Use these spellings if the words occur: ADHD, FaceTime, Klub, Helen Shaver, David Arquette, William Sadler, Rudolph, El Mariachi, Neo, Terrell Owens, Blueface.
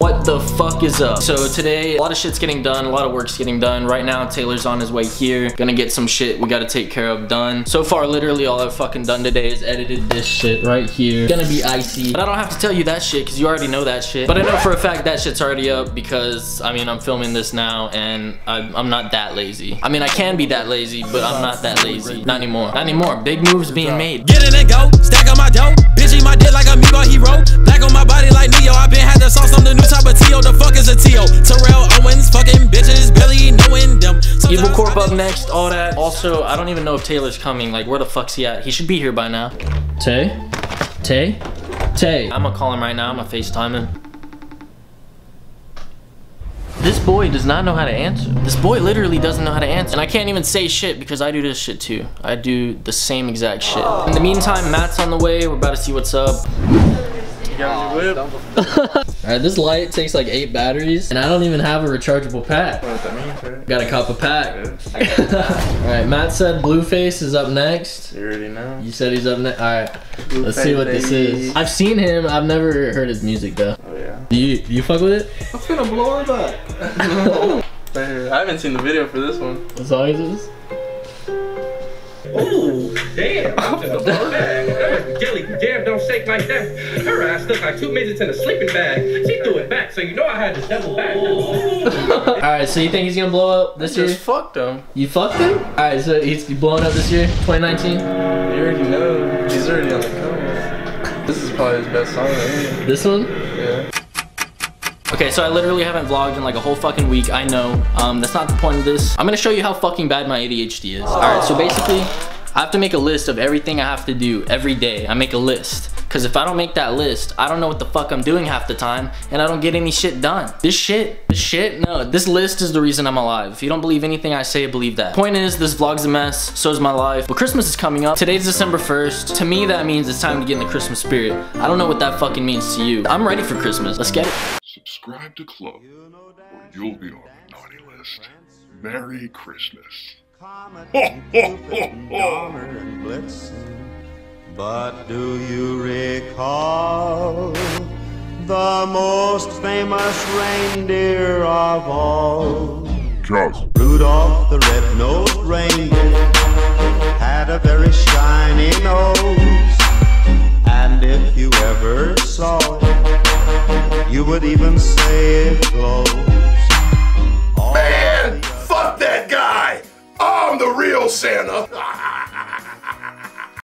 What the fuck is up? So today, a lot of shit's getting done, a lot of work's getting done. Right now, Taylor's on his way here. Gonna get some shit we gotta take care of done. So far, literally all I've fucking done today is edited this shit right here. Gonna be icy. But I don't have to tell you that shit, because you already know that shit. But I know for a fact that shit's already up, because, I mean, I'm filming this now, and I'm not that lazy. I mean, I can be that lazy, but I'm not that lazy. Not anymore. Not anymore. Big moves being made. Get in and go. Stack on my dough. Bitch eat my dick like a meatball hero. Black on my body like Neo. I been had the sauce on the new type of T.O. The fuck is a T.O.? Terrell Owens. Fucking bitches. Barely knowing them. Evil Corp up next. All that. Also, I don't even know if Taylor's coming. Like, where the fuck's he at? He should be here by now. Tay? Tay? Tay. I'm gonna call him right now. I'm gonna FaceTime him. This boy does not know how to answer. This boy literally doesn't know how to answer. And I can't even say shit because I do this shit too. I do the same exact shit. In the meantime, Matt's on the way. We're about to see what's up. Alright, this light takes like 8 batteries and I don't even have a rechargeable pack. Gotta cop a pack. Alright, Matt said Blueface is up next. You already know. You said he's up next. Alright, let's see what this is. I've seen him, I've never heard his music though. Oh yeah. Do you fuck with it? It's gonna blow him up. I haven't seen the video for this one. What song is this? Ooh, damn. Gilly, damn, don't shake like that. Her ass looked like 2 midgets in a sleeping bag. She threw it back, so you know I had to double back. Alright, so you think he's gonna blow up this year? Just fucked him. You fucked him? Alright, so he's blowing up this year, 2019? You already know. He's already on the cover. This is probably his best song ever. This one? Yeah. Okay, so I literally haven't vlogged in like a whole fucking week, I know. That's not the point of this. I'm gonna show you how fucking bad my ADHD is. Alright, so basically, I have to make a list of everything I have to do every day. I make a list. Because if I don't make that list, I don't know what the fuck I'm doing half the time, and I don't get any shit done. This list is the reason I'm alive. If you don't believe anything I say, believe that. Point is, this vlog's a mess, so is my life, but Christmas is coming up. Today's December 1st. To me, that means it's time to get in the Christmas spirit. I don't know what that fucking means to you. I'm ready for Christmas. Let's get it. Subscribe to Club, or you'll be on the naughty list. Merry Christmas. But do you recall the most famous reindeer of all? Rudolph the red-nosed reindeer had a very shiny nose.